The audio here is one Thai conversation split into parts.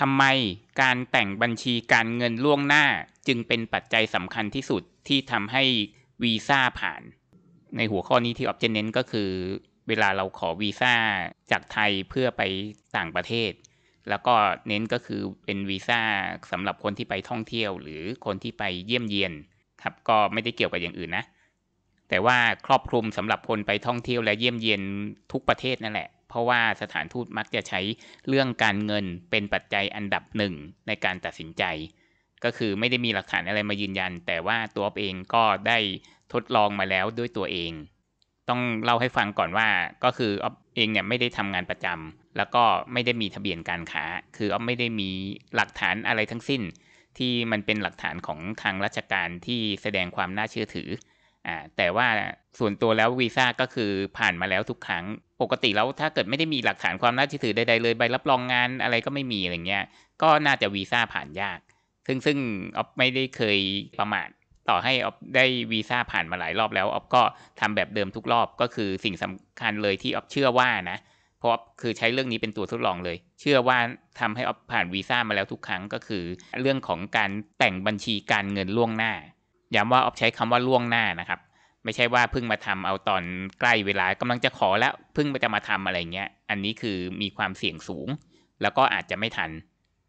ทำไมการแต่งบัญชีการเงินล่วงหน้าจึงเป็นปัจจัยสำคัญที่สุดที่ทำให้วีซ่าผ่านในหัวข้อนี้ที่ออบเจนเน้นก็คือเวลาเราขอวีซ่าจากไทยเพื่อไปต่างประเทศแล้วก็เน้นก็คือเป็นวีซ่าสำหรับคนที่ไปท่องเที่ยวหรือคนที่ไปเยี่ยมเยียนครับก็ไม่ได้เกี่ยวกับอย่างอื่นนะแต่ว่าครอบคลุมสำหรับคนไปท่องเที่ยวและเยี่ยมเยียนทุกประเทศนั่นแหละเพราะว่าสถานทูตมักจะใช้เรื่องการเงินเป็นปัจจัยอันดับหนึ่งในการตัดสินใจก็คือไม่ได้มีหลักฐานอะไรมายืนยันแต่ว่าตัวเองก็ได้ทดลองมาแล้วด้วยตัวเองต้องเล่าให้ฟังก่อนว่าก็คืออ๊อฟเองเนี่ยไม่ได้ทำงานประจำแล้วก็ไม่ได้มีทะเบียนการค้าคืออ๊อฟไม่ได้มีหลักฐานอะไรทั้งสิ้นที่มันเป็นหลักฐานของทางราชการที่แสดงความน่าเชื่อถือแต่ว่าส่วนตัวแล้ววีซ่าก็คือผ่านมาแล้วทุกครั้งปกติแล้วถ้าเกิดไม่ได้มีหลักฐานความน่าเชื่อถือใดๆเลยใบรับรองงานอะไรก็ไม่มีอะไรเงี้ยก็น่าจะวีซ่าผ่านยากซึ่งอ๊อฟไม่ได้เคยประมาทต่อให้อ๊อฟได้วีซ่าผ่านมาหลายรอบแล้วอ๊อฟก็ทำแบบเดิมทุกรอบก็คือสิ่งสำคัญเลยที่อ๊อฟเชื่อว่านะเพราะคือใช้เรื่องนี้เป็นตัวทดลองเลยเชื่อว่าทำให้อ๊อฟผ่านวีซ่ามาแล้วทุกครั้งก็คือเรื่องของการแต่งบัญชีการเงินล่วงหน้าย้ำว่าอ๊อฟใช้คำว่าล่วงหน้านะครับไม่ใช่ว่าเพิ่งมาทำเอาตอนใกล้เวลากำลังจะขอแล้วเพิ่งจะมาทำอะไรเงี้ยอันนี้คือมีความเสี่ยงสูงแล้วก็อาจจะไม่ทัน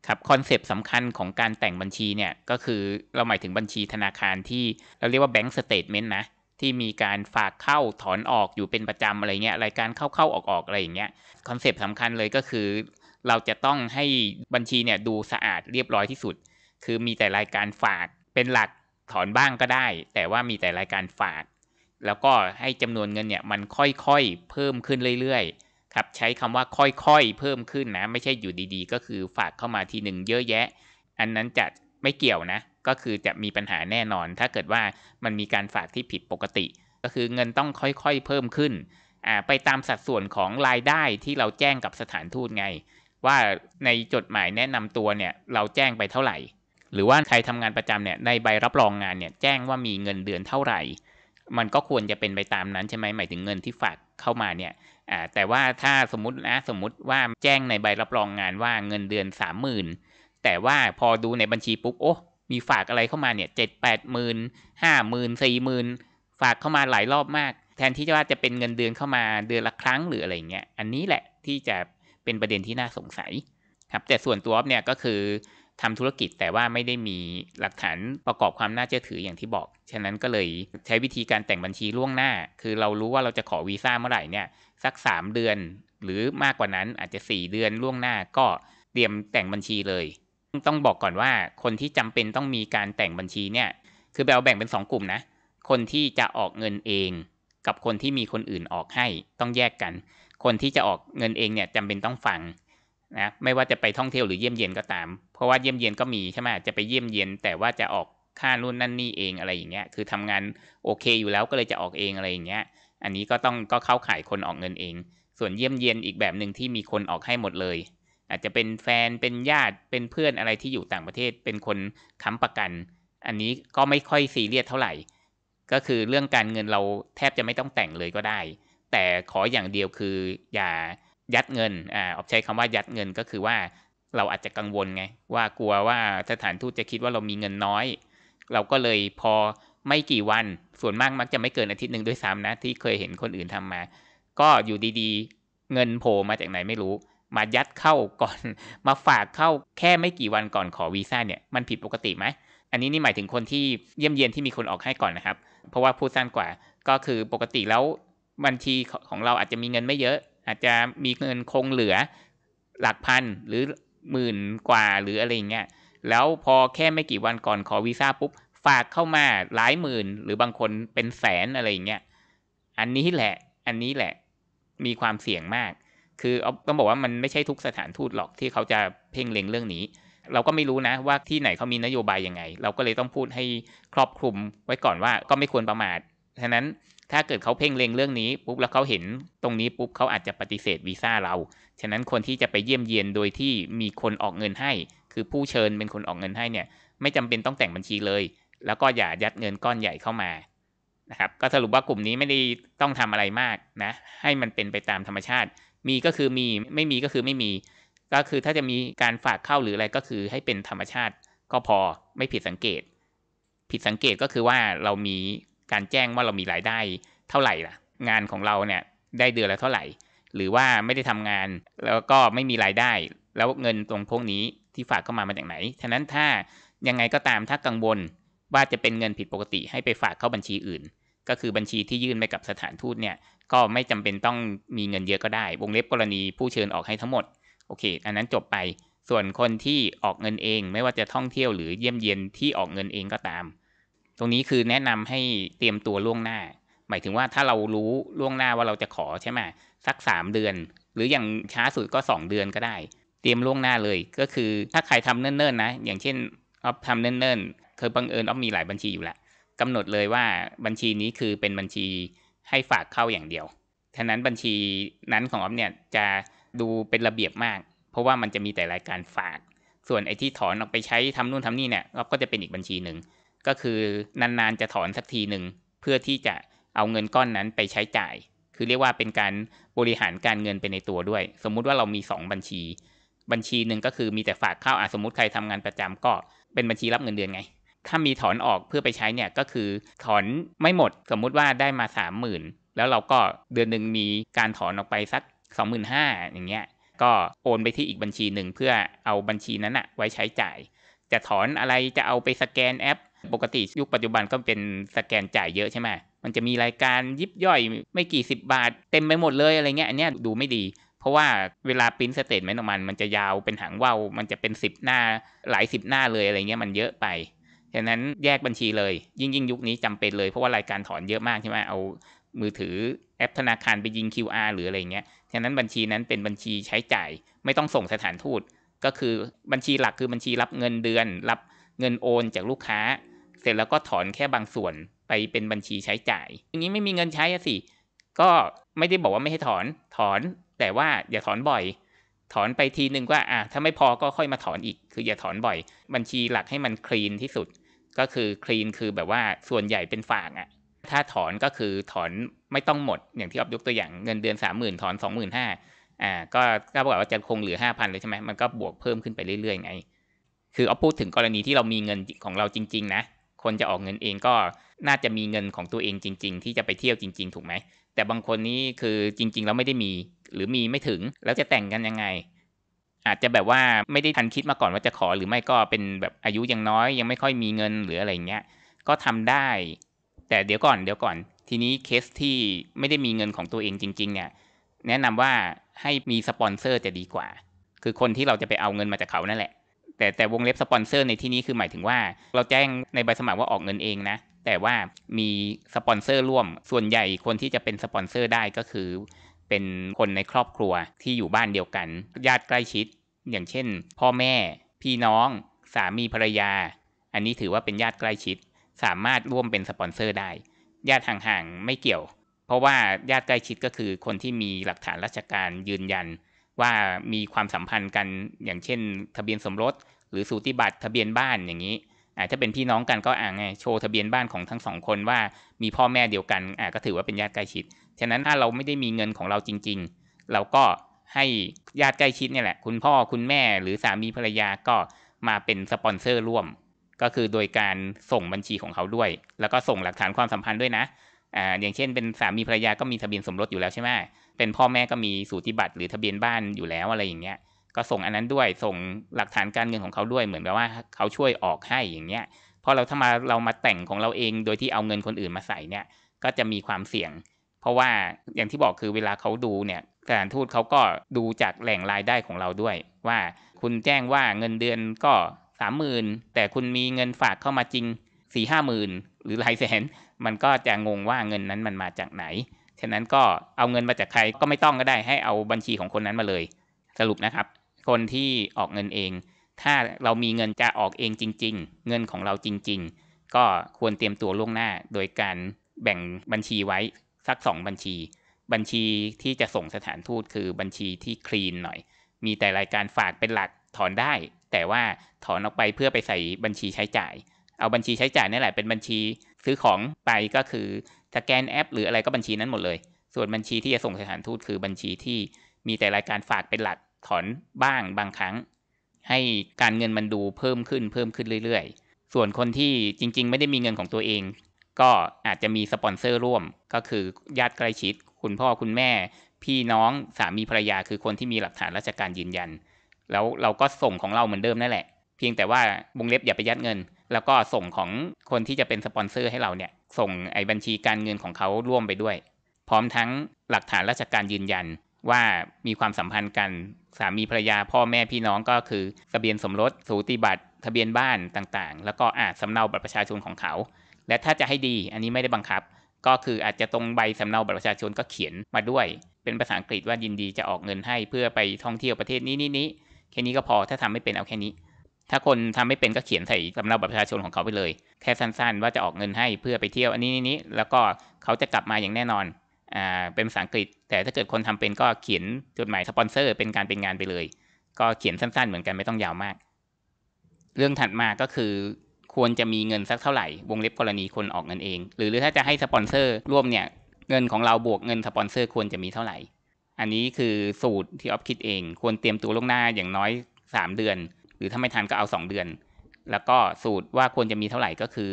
ครับคอนเซปต์สำคัญของการแต่งบัญชีเนี่ยก็คือเราหมายถึงบัญชีธนาคารที่เราเรียกว่าแบงก์สเตทเมนต์นะที่มีการฝากเข้าถอนออกอยู่เป็นประจำอะไรเงี้ยรายการเข้าๆออกๆอะไรอย่างเงี้ยคอนเซปต์สำคัญเลยก็คือเราจะต้องให้บัญชีเนี่ยดูสะอาดเรียบร้อยที่สุดคือมีแต่รายการฝากเป็นหลักถอนบ้างก็ได้แต่ว่ามีแต่รายการฝากแล้วก็ให้จำนวนเงินเนี่ยมันค่อยๆเพิ่มขึ้นเรื่อยๆครับใช้คำว่าค่อยๆเพิ่มขึ้นนะไม่ใช่อยู่ดีๆก็คือฝากเข้ามาทีหนึ่งเยอะแยะอันนั้นจะไม่เกี่ยวนะก็คือจะมีปัญหาแน่นอนถ้าเกิดว่ามันมีการฝากที่ผิดปกติก็คือเงินต้องค่อยๆเพิ่มขึ้นไปตามสัดส่วนของรายได้ที่เราแจ้งกับสถานทูตไงว่าในจดหมายแนะนำตัวเนี่ยเราแจ้งไปเท่าไหร่หรือว่าใครทำงานประจำเนี่ยในใบรับรองงานเนี่ยแจ้งว่ามีเงินเดือนเท่าไหร่มันก็ควรจะเป็นไปตามนั้นใช่ไหมหมายถึงเงินที่ฝากเข้ามาเนี่ยแต่ว่าถ้าสมมติว่าแจ้งในใบรับรองงานว่าเงินเดือน 30,000 แต่ว่าพอดูในบัญชีปุ๊บโอ้มีฝากอะไรเข้ามาเนี่ย 7-8 หมื่น 50,000 40,000 ฝากเข้ามาหลายรอบมากแทนที่ว่าจะเป็นเงินเดือนเข้ามาเดือนละครั้งหรืออะไรเงี้ยอันนี้แหละที่จะเป็นประเด็นที่น่าสงสัยครับแต่ส่วนตัวเนี่ยก็คือทำธุรกิจแต่ว่าไม่ได้มีหลักฐานประกอบความน่าเชื่อถืออย่างที่บอกฉะนั้นก็เลยใช้วิธีการแต่งบัญชีล่วงหน้าคือเรารู้ว่าเราจะขอวีซ่าเมื่อไหร่เนี่ยสัก3เดือนหรือมากกว่านั้นอาจจะ4เดือนล่วงหน้าก็เตรียมแต่งบัญชีเลยต้องบอกก่อนว่าคนที่จำเป็นต้องมีการแต่งบัญชีเนี่ยคือเราแบ่งเป็น2กลุ่มนะคนที่จะออกเงินเองกับคนที่มีคนอื่นออกให้ต้องแยกกันคนที่จะออกเงินเองเนี่ยจำเป็นต้องฟังนะไม่ว่าจะไปท่องเที่ยวหรือเยี่ยมเยียนก็ตามเพราะว่าเยี่ยมเยียนก็มีใช่ไหมจะไปเยี่ยมเยียนแต่ว่าจะออกค่านู่นนั่นนี่เองอะไรอย่างเงี้ยคือทำงานโอเคอยู่แล้วก็เลยจะออกเองอะไรอย่างเงี้ยอันนี้ก็เข้าข่ายคนออกเงินเองส่วนเยี่ยมเยียนอีกแบบหนึ่งที่มีคนออกให้หมดเลยอาจจะเป็นแฟนเป็นญาติเป็นเพื่อนอะไรที่อยู่ต่างประเทศเป็นคนค้ำประกันอันนี้ก็ไม่ค่อยซีเรียสเท่าไหร่ก็คือเรื่องการเงินเราแทบจะไม่ต้องแต่งเลยก็ได้แต่ขออย่างเดียวคืออย่ายัดเงินออกใช้คำว่ายัดเงินก็คือว่าเราอาจจะกังวลไงว่ากลัวว่าสถานทูตจะคิดว่าเรามีเงินน้อยเราก็เลยพอไม่กี่วันส่วนมากมักจะไม่เกินอาทิตย์หนึ่งด้วยซ้ำนะที่เคยเห็นคนอื่นทำมาก็อยู่ดีๆเงินโผล่มาจากไหนไม่รู้มายัดเข้าก่อนมาฝากเข้าแค่ไม่กี่วันก่อนขอวีซ่าเนี่ยมันผิดปกติไหมอันนี้นี่หมายถึงคนที่เยี่ยมเยียนที่มีคนออกให้ก่อนนะครับเพราะว่าพูดสั้นกว่าก็คือปกติแล้วบัญชีของเราอาจจะมีเงินไม่เยอะอาจจะมีเงินคงเหลือหลักพันหรือหมื่นกว่าหรืออะไรอย่างเงี้ยแล้วพอแค่ไม่กี่วันก่อนขอวีซ่าปุ๊บฝากเข้ามาหลายหมื่นหรือบางคนเป็นแสนอะไรอย่างเงี้ยอันนี้แหละมีความเสี่ยงมากคือต้องบอกว่ามันไม่ใช่ทุกสถานทูตหรอกที่เขาจะเพ่งเล็งเรื่องนี้เราก็ไม่รู้นะว่าที่ไหนเขามีนโยบายยังไงเราก็เลยต้องพูดให้ครอบคลุมไว้ก่อนว่าก็ไม่ควรประมาทฉะนั้นถ้าเกิดเขาเพ่งเล็งเรื่องนี้ปุ๊บแล้วเขาเห็นตรงนี้ปุ๊บเขาอาจจะปฏิเสธวีซ่าเราฉะนั้นคนที่จะไปเยี่ยมเยียนโดยที่มีคนออกเงินให้คือผู้เชิญเป็นคนออกเงินให้เนี่ยไม่จำเป็นต้องแต่งบัญชีเลยแล้วก็อย่ายัดเงินก้อนใหญ่เข้ามานะครับก็สรุปว่ากลุ่มนี้ไม่ได้ต้องทำอะไรมากนะให้มันเป็นไปตามธรรมชาติมีก็คือมีไม่มีก็คือไม่มี ก็คือถ้าจะมีการฝากเข้าหรืออะไรก็คือให้เป็นธรรมชาติก็พอไม่ผิดสังเกตก็คือว่าเรามีการแจ้งว่าเรามีรายได้เท่าไหร่ล่ะงานของเราเนี่ยได้เดือนละเท่าไหร่หรือว่าไม่ได้ทำงานแล้วก็ไม่มีรายได้แล้วเงินตรงพวกนี้ที่ฝากเข้ามามาจากไหนฉะนั้นถ้ายังไงก็ตามถ้ากังวลว่าจะเป็นเงินผิดปกติให้ไปฝากเข้าบัญชีอื่นก็คือบัญชีที่ยื่นไปกับสถานทูตเนี่ยก็ไม่จำเป็นต้องมีเงินเยอะก็ได้วงเล็บกรณีผู้เชิญออกให้ทั้งหมดโอเคอันนั้นจบไปส่วนคนที่ออกเงินเองไม่ว่าจะท่องเที่ยวหรือเยี่ยมเยียนที่ออกเงินเองก็ตามตรงนี้คือแนะนำให้เตรียมตัวล่วงหน้าหมายถึงว่าถ้าเรารู้ล่วงหน้าว่าเราจะขอใช่ไหมสัก3เดือนหรืออย่างช้าสุดก็2เดือนก็ได้เตรียมล่วงหน้าเลยก็คือถ้าใครทำเนิ่นๆนะอย่างเช่นอ๊อฟทำเนิ่นๆคือบังเอิญอ๊อฟมีหลายบัญชีอยู่ละกำหนดเลยว่าบัญชีนี้คือเป็นบัญชีให้ฝากเข้าอย่างเดียวฉะนั้นบัญชีนั้นของอ๊อฟเนี่ยจะดูเป็นระเบียบมากเพราะว่ามันจะมีแต่รายการฝากส่วนไอ้ที่ถอนออกไปใช้ทำนู่นทำนี่เนี่ยอ๊อฟก็จะเป็นอีกบัญชีหนึ่งก็คือนานๆจะถอนสักทีหนึ่งเพื่อที่จะเอาเงินก้อนนั้นไปใช้จ่ายคือเรียกว่าเป็นการบริหารการเงินไปในตัวด้วยสมมุติว่าเรามี2บัญชีบัญชีหนึ่งก็คือมีแต่ฝากเข้าสมมุติใครทำงานประจำก็เป็นบัญชีรับเงินเดือนไงถ้ามีถอนออกเพื่อไปใช้เนี่ยก็คือถอนไม่หมดสมมุติว่าได้มา 30,000 แล้วเราก็เดือนหนึ่งมีการถอนออกไปสัก 25,000 อย่างเงี้ยก็โอนไปที่อีกบัญชีหนึ่งเพื่อเอาบัญชีนั้นอะไว้ใช้จ่ายจะถอนอะไรจะเอาไปสแกนแอปปกติยุคปัจจุบันก็เป็นสแกนจ่ายเยอะใช่ไหมมันจะมีรายการยิบย่อยไม่กี่สิบบาทเต็มไปหมดเลยอะไรเงี้ยอันเนี้ยดูไม่ดีเพราะว่าเวลาปริ้นสเตทเมนต์ออกมันจะยาวเป็นหางว่าวมันจะเป็น10หน้าหลาย10หน้าเลยอะไรเงี้ยมันเยอะไปฉะนั้นแยกบัญชีเลยยิ่งยุคนี้จำเป็นเลยเพราะว่ารายการถอนเยอะมากใช่ไหมเอามือถือแอปธนาคารไปยิง QR หรืออะไรเงี้ยฉะนั้นบัญชีนั้นเป็นบัญชีใช้จ่ายไม่ต้องส่งสถานทูตก็คือบัญชีหลักคือบัญชีรับเงินเดือนรับเงินโอนจากลูกค้าเสร็จแล้วก็ถอนแค่บางส่วนไปเป็นบัญชีใช้จ่ายอย่างนี้ไม่มีเงินใช้อะสิก็ไม่ได้บอกว่าไม่ให้ถอนแต่ว่าอย่าถอนบ่อยถอนไปทีนึงก็ถ้าไม่พอก็ค่อยมาถอนอีกคืออย่าถอนบ่อยบัญชีหลักให้มันคลีนที่สุดก็คือคลีนคือแบบว่าส่วนใหญ่เป็นฝากอะถ้าถอนก็คือถอนไม่ต้องหมดอย่างที่อ๊อฟยกตัวอย่างเงินเดือน 30,000 ถอน 25,000 ก็ถ้าบอกว่าจะคงเหลือ 5,000 เลยใช่ไหมมันก็บวกเพิ่มขึ้นไปเรื่อยๆไงคืออ๊อฟพูดถึงกรณีที่เรามีเงินของเราจริงๆนะคนจะออกเงินเองก็น่าจะมีเงินของตัวเองจริงๆที่จะไปเที่ยวจริงๆถูกไหมแต่บางคนนี่คือจริงๆแล้วไม่ได้มีหรือมีไม่ถึงแล้วจะแต่งกันยังไงอาจจะแบบว่าไม่ได้ทันคิดมาก่อนว่าจะขอหรือไม่ก็เป็นแบบอายุยังน้อยยังไม่ค่อยมีเงินหรืออะไรเงี้ยก็ทำได้แต่เดี๋ยวก่อนทีนี้เคสที่ไม่ได้มีเงินของตัวเองจริงๆเนี่ยแนะนำว่าให้มีสปอนเซอร์จะดีกว่าคือคนที่เราจะไปเอาเงินมาจากเขานั่นแหละแต่วงเล็บสปอนเซอร์ในที่นี้คือหมายถึงว่าเราแจ้งในใบสมัครว่าออกเงินเองนะแต่ว่ามีสปอนเซอร์ร่วมส่วนใหญ่คนที่จะเป็นสปอนเซอร์ได้ก็คือเป็นคนในครอบครัวที่อยู่บ้านเดียวกันญาติใกล้ชิดอย่างเช่นพ่อแม่พี่น้องสามีภรรยาอันนี้ถือว่าเป็นญาติใกล้ชิดสามารถร่วมเป็นสปอนเซอร์ได้ญาติห่างๆไม่เกี่ยวเพราะว่าญาติใกล้ชิดก็คือคนที่มีหลักฐานราชการยืนยันว่ามีความสัมพันธ์กันอย่างเช่นทะเบียนสมรสหรือสูติบัตรทะเบียนบ้านอย่างนี้ถ้าเป็นพี่น้องกันก็ไงโชว์ทะเบียนบ้านของทั้งสองคนว่ามีพ่อแม่เดียวกันก็ถือว่าเป็นญาติใกล้ชิดฉะนั้นถ้าเราไม่ได้มีเงินของเราจริงๆเราก็ให้ญาติใกล้ชิดเนี่ยแหละคุณพ่อคุณแม่หรือสามีภรรยาก็มาเป็นสปอนเซอร์ร่วมก็คือโดยการส่งบัญชีของเขาด้วยแล้วก็ส่งหลักฐานความสัมพันธ์ด้วยนะอย่างเช่นเป็นสามีภรรยาก็มีทะเบียนสมรสอยู่แล้วใช่ไหมเป็นพ่อแม่ก็มีสูติบัตรหรือทะเบียนบ้านอยู่แล้วอะไรอย่างเงี้ยก็ส่งอันนั้นด้วยส่งหลักฐานการเงินของเขาด้วยเหมือนแบบว่าเขาช่วยออกให้อย่างเงี้ยพอเรามาแต่งของเราเองโดยที่เอาเงินคนอื่นมาใส่เนี่ยก็จะมีความเสี่ยงเพราะว่าอย่างที่บอกคือเวลาเขาดูเนี่ยสถานทูตเขาก็ดูจากแหล่งรายได้ของเราด้วยว่าคุณแจ้งว่าเงินเดือนก็ 30,000 แต่คุณมีเงินฝากเข้ามาจริง 4-5 หมื่นหรือหลายแสนมันก็จะงงว่าเงินนั้นมันมาจากไหนฉะนั้นก็เอาเงินมาจากใครก็ไม่ต้องก็ได้ให้เอาบัญชีของคนนั้นมาเลยสรุปนะครับคนที่ออกเงินเองถ้าเรามีเงินจะออกเองจริงๆเงินของเราจริงๆก็ควรเตรียมตัวล่วงหน้าโดยการแบ่งบัญชีไว้สัก2บัญชีบัญชีที่จะส่งสถานทูตคือบัญชีที่คลีนหน่อยมีแต่รายการฝากเป็นหลักถอนได้แต่ว่าถอนออกไปเพื่อไปใส่บัญชีใช้จ่ายเอาบัญชีใช้จ่ายนี่แหละเป็นบัญชีซื้อของไปก็คือสแกนแอปหรืออะไรก็บัญชีนั้นหมดเลยส่วนบัญชีที่จะส่งสถานทูตคือบัญชีที่มีแต่รายการฝากเป็นหลัก ถอนบ้างบางครั้งให้การเงินมันดูเพิ่มขึ้นเรื่อยๆส่วนคนที่จริงๆไม่ได้มีเงินของตัวเองก็อาจจะมีสปอนเซอร์ร่วมก็คือญาติใกล้ชิดคุณพ่อคุณแม่พี่น้องสามีภรรยาคือคนที่มีหลักฐานราชการยืนยันแล้วเราก็ส่งของเราเหมือนเดิมนั่นแหละเพียงแต่ว่าวงเล็บอย่าไปยัดเงินแล้วก็ส่งของคนที่จะเป็นสปอนเซอร์ให้เราเนี่ยส่งไอ้บัญชีการเงินของเขาร่วมไปด้วยพร้อมทั้งหลักฐานราชการยืนยันว่ามีความสัมพันธ์กันสามีภรรยาพ่อแม่พี่น้องก็คือทะเบียนสมรสสูติบัตรทะเบียนบ้านต่างๆแล้วก็สำเนาบัตรประชาชนของเขาและถ้าจะให้ดีอันนี้ไม่ได้บังคับก็คืออาจจะตรงใบสำเนาบัตรประชาชนก็เขียนมาด้วยเป็นภาษาอังกฤษว่ายินดีจะออกเงินให้เพื่อไปท่องเที่ยวประเทศนี้แค่นี้ก็พอถ้าทำไม่เป็นเอาแค่นี้ถ้าคนทำไม่เป็นก็เขียนใส่สำเนาบัตรประชาชนของเขาไปเลยแค่สั้นๆว่าจะออกเงินให้เพื่อไปเที่ยวอันนี้แล้วก็เขาจะกลับมาอย่างแน่นอนเป็นภาษาอังกฤษแต่ถ้าเกิดคนทำเป็นก็เขียนจดหมายสปอนเซอร์เป็นการเป็นงานไปเลยก็เขียนสั้นๆเหมือนกันไม่ต้องยาวมากเรื่องถัดมาก็คือควรจะมีเงินสักเท่าไหร่วงเล็บกรณีคนออกเงินเองหรือถ้าจะให้สปอนเซอร์ร่วมเนี่ยเงินของเราบวกเงินสปอนเซอร์ควรจะมีเท่าไหร่อันนี้คือสูตรที่ออฟคิดเองควรเตรียมตัวล่วงหน้าอย่างน้อย3เดือนหรือถ้าไม่ทันก็เอา2เดือนแล้วก็สูตรว่าควรจะมีเท่าไหร่ก็คือ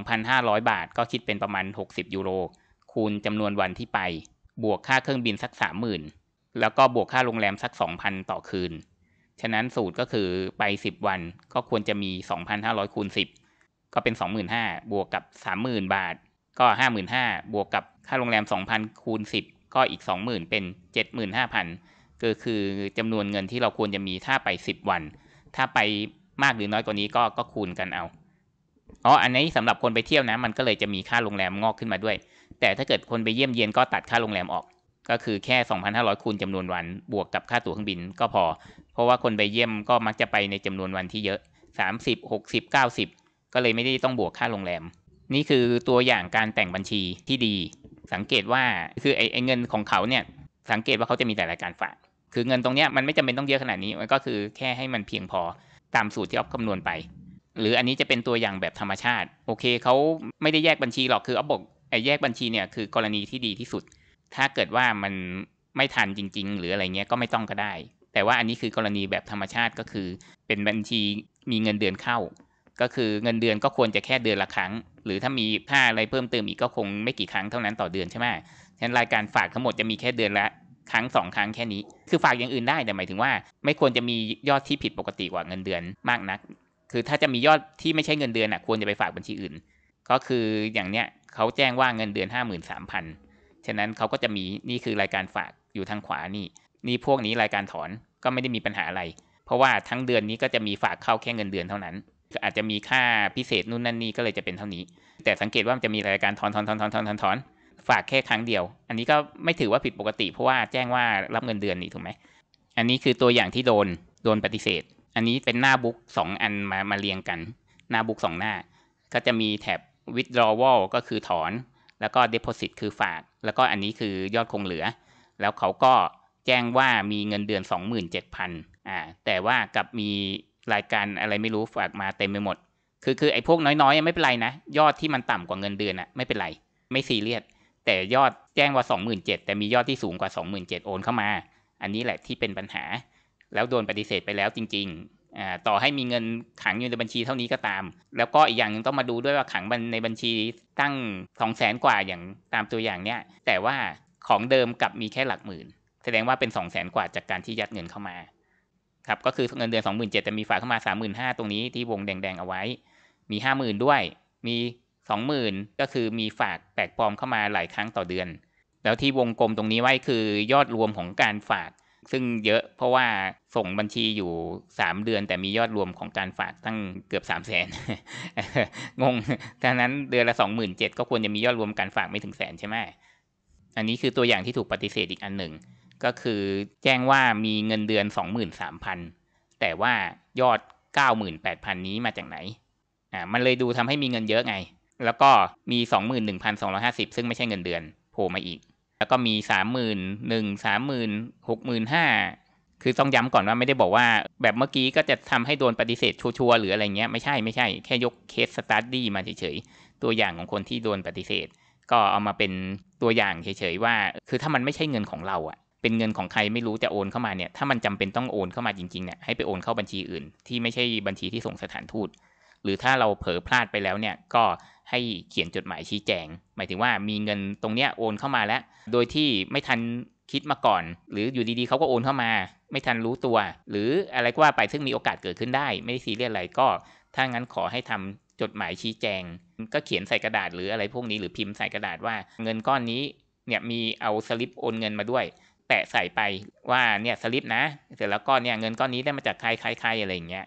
2,500 บาทก็คิดเป็นประมาณ€60คูณจำนวนวันที่ไปบวกค่าเครื่องบินสัก 30,000 แล้วก็บวกค่าโรงแรมสัก 2,000 ต่อคืนฉะนั้นสูตรก็คือไป10วันก็ควรจะมี 2,500 คูณ 10ก็เป็น 25,000 บวกกับ 30,000 บาทก็ 55,000 บวกกับค่าโรงแรม 2,000 คูณ 10ก็อีก 20,000 เป็น 75,000 คือจำนวนเงินที่เราควรจะมีถ้าไป10วันถ้าไปมากหรือน้อยกว่านี้ก็คูณกันเอาอันนี้สำหรับคนไปเที่ยวนะมันก็เลยจะมีค่าโรงแรมงอกขึ้นมาด้วยแต่ถ้าเกิดคนไปเยี่ยมเยียนก็ตัดค่าโรงแรมออกก็คือแค่ 2,500 คูณจำนวนวันบวกกับค่าตั๋วเครื่องบินก็พอเพราะว่าคนไปเยี่ยมก็มักจะไปในจำนวนวันที่เยอะ30 60 90ก็เลยไม่ได้ต้องบวกค่าโรงแรมนี่คือตัวอย่างการแต่งบัญชีที่ดีสังเกตว่าคือไอเงินของเขาเนี่ยสังเกตว่าเขาจะมีแต่รายการฝากคือเงินตรงเนี้ยมันไม่จำเป็นต้องเยอะขนาดนี้มันก็คือแค่ให้มันเพียงพอตามสูตรที่อ๊อฟคำนวณไปหรืออันนี้จะเป็นตัวอย่างแบบธรรมชาติโอเคเขาไม่ได้แยกบัญชีหรอกคืออ๊อฟบอกไอ้แยกบัญชีเนี่ยคือกรณีที่ดีที่สุดถ้าเกิดว่ามันไม่ทันจริงๆหรืออะไรเงี้ยก็ไม่ต้องก็ได้แต่ว่าอันนี้คือกรณีแบบธรรมชาติก็คือเป็นบัญชีมีเงินเดือนเข้าก็คือเงินเดือนก็ควรจะแค่เดือนละครั้งหรือถ้ามีค่าอะไรเพิ่มเติมอีกก็คงไม่กี่ครั้งเท่านั้นต่อเดือนใช่ไหมฉะนั้นรายการฝากทั้งหมดจะมีแค่เดือนละครั้ง2ครั้งแค่นี้คือฝากอย่างอื่นได้แต่หมายถึงว่าไม่ควรจะมียอดที่ผิดปกติกว่าเงินเดือนมากนักคือถ้าจะมียอดที่ไม่ใช่เงินเดือนควรจะไปฝากบัญชีอื่นก็คืออย่างเนี้ยเขาแจ้งว่าเงินเดือน 53,000 ฉะนั้นเขาก็จะมีนี่คือรายการฝากอยู่ทางขวานี่พวกนี้รายการถอนก็ไม่ได้มีปัญหาอะไรเพราะว่าทั้งเดือนนี้ก็จะมีฝากเข้าแค่เงินเดือนเท่านั้นอาจจะมีค่าพิเศษนู่นนั่นนี่ก็เลยจะเป็นเท่านี้แต่สังเกตว่ามันจะมีรายการถอนฝากแค่ครั้งเดียวอันนี้ก็ไม่ถือว่าผิดปกติเพราะว่าแจ้งว่ารับเงินเดือนนี่ถูกไหมอันนี้คือตัวอย่างที่โดนปฏิเสธอันนี้เป็นหน้าบุ๊ก2อันมาเรียงกันหน้าบุ๊ก2หน้าก็จะมีแถบ withdrawal ก็คือถอนแล้วก็ deposit คือฝากแล้วก็อันนี้คือยอดคงเหลือแล้วเขาก็แจ้งว่ามีเงินเดือน 27,000 แต่ว่ากับมีรายการอะไรไม่รู้ฝากมาเต็มไปหมดคือไอ้พวกน้อยๆไม่เป็นไรนะยอดที่มันต่ำกว่าเงินเดือนไม่เป็นไรไม่ซีเรียสแต่ยอดแจ้งว่า 27,000 แต่มียอดที่สูงกว่า 27,000 โอนเข้ามาอันนี้แหละที่เป็นปัญหาแล้วโดนปฏิเสธไปแล้วจริงๆต่อให้มีเงินขังอยู่ในบัญชีเท่านี้ก็ตามแล้วก็อีกอย่างนึงต้องมาดูด้วยว่าขังในบัญชีตั้ง 200,000 กว่าอย่างตามตัวอย่างเนี้ยแต่ว่าของเดิมกลับมีแค่หลักหมื่นแสดงว่าเป็น 200,000 กว่าจากการที่ยัดเงินเข้ามาครับก็คือเงินเดือน 27,000 แต่มีฝากเข้ามา 35,000 ตรงนี้ที่วงแดงๆเอาไว้มี 50,000 ด้วยมี 20,000 ก็คือมีฝากแปลกปลอมเข้ามาหลายครั้งต่อเดือนแล้วที่วงกลมตรงนี้ไว้คือยอดรวมของการฝากซึ่งเยอะเพราะว่าส่งบัญชีอยู่3เดือนแต่มียอดรวมของการฝากตั้งเกือบ 300,000 งงดังนั้นเดือนละ 27,000 ก็ควรจะมียอดรวมการฝากไม่ถึง100,000ใช่ไหมอันนี้คือตัวอย่างที่ถูกปฏิเสธอีกอันหนึ่งก็คือแจ้งว่ามีเงินเดือน 23,000 แต่ว่ายอด 98,000 นี้มาจากไหนมันเลยดูทำให้มีเงินเยอะไงแล้วก็มี 21,250 ซึ่งไม่ใช่เงินเดือนโผล่มาอีกแล้วก็มี 31,000 30,000 65,000 คือต้องย้ำก่อนว่าไม่ได้บอกว่าแบบเมื่อกี้ก็จะทำให้โดนปฏิเสธชัวร์หรืออะไรเงี้ยไม่ใช่แค่ยกเคสสตั๊ดดี้มาเฉยๆตัวอย่างของคนที่โดนปฏิเสธก็เอามาเป็นตัวอย่างเฉยๆว่าคือถ้ามันไม่ใช่เงินของเรา เป็นเงินของใครไม่รู้จะโอนเข้ามาเนี่ยถ้ามันจำเป็นต้องโอนเข้ามาจริงๆเนี่ยให้ไปโอนเข้าบัญชีอื่นที่ไม่ใช่บัญชีที่ส่งสถานทูตหรือถ้าเราเผลอพลาดไปแล้วเนี่ยก็ให้เขียนจดหมายชี้แจงหมายถึงว่ามีเงินตรงเนี้ยโอนเข้ามาแล้วโดยที่ไม่ทันคิดมาก่อนหรืออยู่ดีๆเขาก็โอนเข้ามาไม่ทันรู้ตัวหรืออะไรก็ว่าไปซึ่งมีโอกาสเกิดขึ้นได้ไม่ได้ซีเรียสอะไรก็ถ้างั้นขอให้ทำจดหมายชี้แจงก็เขียนใส่กระดาษหรืออะไรพวกนี้หรือพิมพ์ใส่กระดาษว่าเงินก้อนนี้เนี่ยมีเอาสลิปโอนเงินมาด้วยแปะใส่ไปว่าเนี่ยสลิปนะเสร็จแล้วก็เนี่ยเงินก้อนนี้ได้มาจากใครอะไรอย่างเงี้ย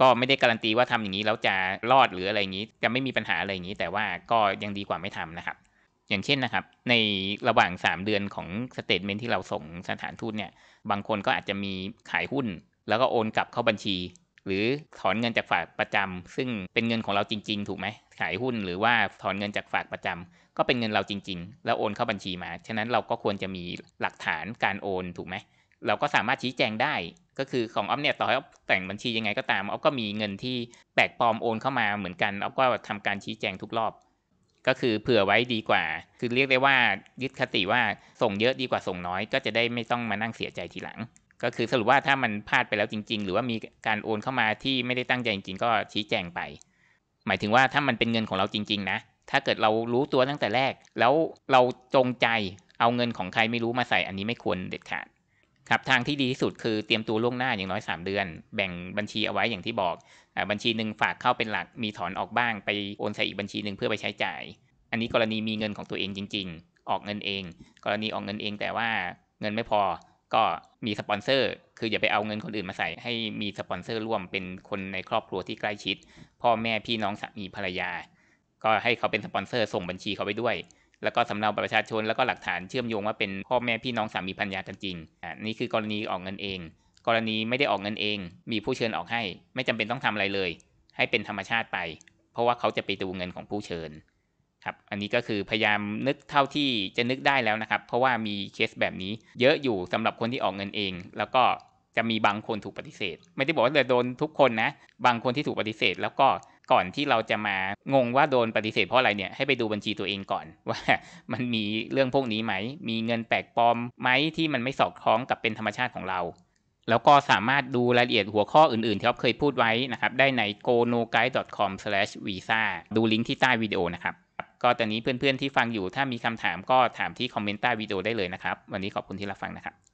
ก็ไม่ได้การันตีว่าทำอย่างนี้แล้วจะรอดหรืออะไรอย่างนี้จะไม่มีปัญหาอะไรอย่างนี้แต่ว่าก็ยังดีกว่าไม่ทำนะครับอย่างเช่นนะครับในระหว่าง3เดือนของสเตทเมนต์ที่เราส่งสถานทูตเนี่ยบางคนก็อาจจะมีขายหุ้นแล้วก็โอนกลับเข้าบัญชีหรือถอนเงินจากฝากประจำซึ่งเป็นเงินของเราจริงๆถูกไหมขายหุ้นหรือว่าถอนเงินจากฝากประจำก็เป็นเงินเราจริงๆแล้วโอนเข้าบัญชีมาฉะนั้นเราก็ควรจะมีหลักฐานการโอนถูกไหมเราก็สามารถชี้แจงได้ก็คือของอ๊อฟเนี่ยต่อให้อ๊อฟแต่งบัญชียังไงก็ตามอ๊อฟก็มีเงินที่แปลกปลอมโอนเข้ามาเหมือนกันอ๊อฟก็ทำการชี้แจงทุกรอบก็คือเผื่อไว้ดีกว่าคือเรียกได้ว่ายึดคติว่าส่งเยอะดีกว่าส่งน้อยก็จะได้ไม่ต้องมานั่งเสียใจทีหลังก็คือสรุปว่าถ้ามันพลาดไปแล้วจริงๆหรือว่ามีการโอนเข้ามาที่ไม่ได้ตั้งใจจริงๆก็ชี้แจงไปหมายถึงว่าถ้ามันเป็นเงินของเราจริงๆนะถ้าเกิดเรารู้ตัวตั้งแต่แรกแล้วเราจงใจเอาเงินของใครไม่รู้มาใส่อันนี้ไม่ควรเด็ดขาดครับทางที่ดีที่สุดคือเตรียมตัวล่วงหน้าอย่างน้อย3เดือนแบ่งบัญชีเอาไว้อย่างที่บอกบัญชีหนึ่งฝากเข้าเป็นหลักมีถอนออกบ้างไปโอนใส่อีกบัญชีหนึ่งเพื่อไปใช้จ่ายอันนี้กรณีมีเงินของตัวเองจริงๆออกเงินเองกรณีออกเงินเองแต่ว่าเงินไม่พอก็มีสปอนเซอร์คืออย่าไปเอาเงินคนอื่นมาใส่ให้มีสปอนเซอร์ร่วมเป็นคนในครอบครัวที่ใกล้ชิดพ่อแม่พี่น้องสามีภรรยาก็ให้เขาเป็นสปอนเซอร์ส่งบัญชีเขาไปด้วยแล้วก็สำเนาบัตรประชาชนแล้วก็หลักฐานเชื่อมโยงว่าเป็นพ่อแม่พี่น้องสามีภรรยากันจริงนี่คือกรณีออกเงินเองกรณีไม่ได้ออกเงินเองมีผู้เชิญออกให้ไม่จำเป็นต้องทำอะไรเลยให้เป็นธรรมชาติไปเพราะว่าเขาจะไปดูเงินของผู้เชิญครับอันนี้ก็คือพยายามนึกเท่าที่จะนึกได้แล้วนะครับเพราะว่ามีเคสแบบนี้เยอะอยู่สำหรับคนที่ออกเงินเองแล้วก็จะมีบางคนถูกปฏิเสธไม่ได้บอกว่าจะโดนทุกคนนะบางคนที่ถูกปฏิเสธแล้วก็ก่อนที่เราจะมางงว่าโดนปฏิเสธเพราะอะไรเนี่ยให้ไปดูบัญชีตัวเองก่อนว่ามันมีเรื่องพวกนี้ไหมมีเงินแปลกปลอมไหมที่มันไม่สอดคล้องกับเป็นธรรมชาติของเราแล้วก็สามารถดูรายละเอียดหัวข้ออื่นๆที่อ๊อฟเคยพูดไว้นะครับได้ใน gonoguide.com/visa ดูลิงก์ที่ใต้วิดีโอนะครับก็ตอนนี้เพื่อนๆที่ฟังอยู่ถ้ามีคำถามก็ถามที่คอมเมนต์ใต้วิดีโอได้เลยนะครับวันนี้ขอบคุณที่รับฟังนะครับ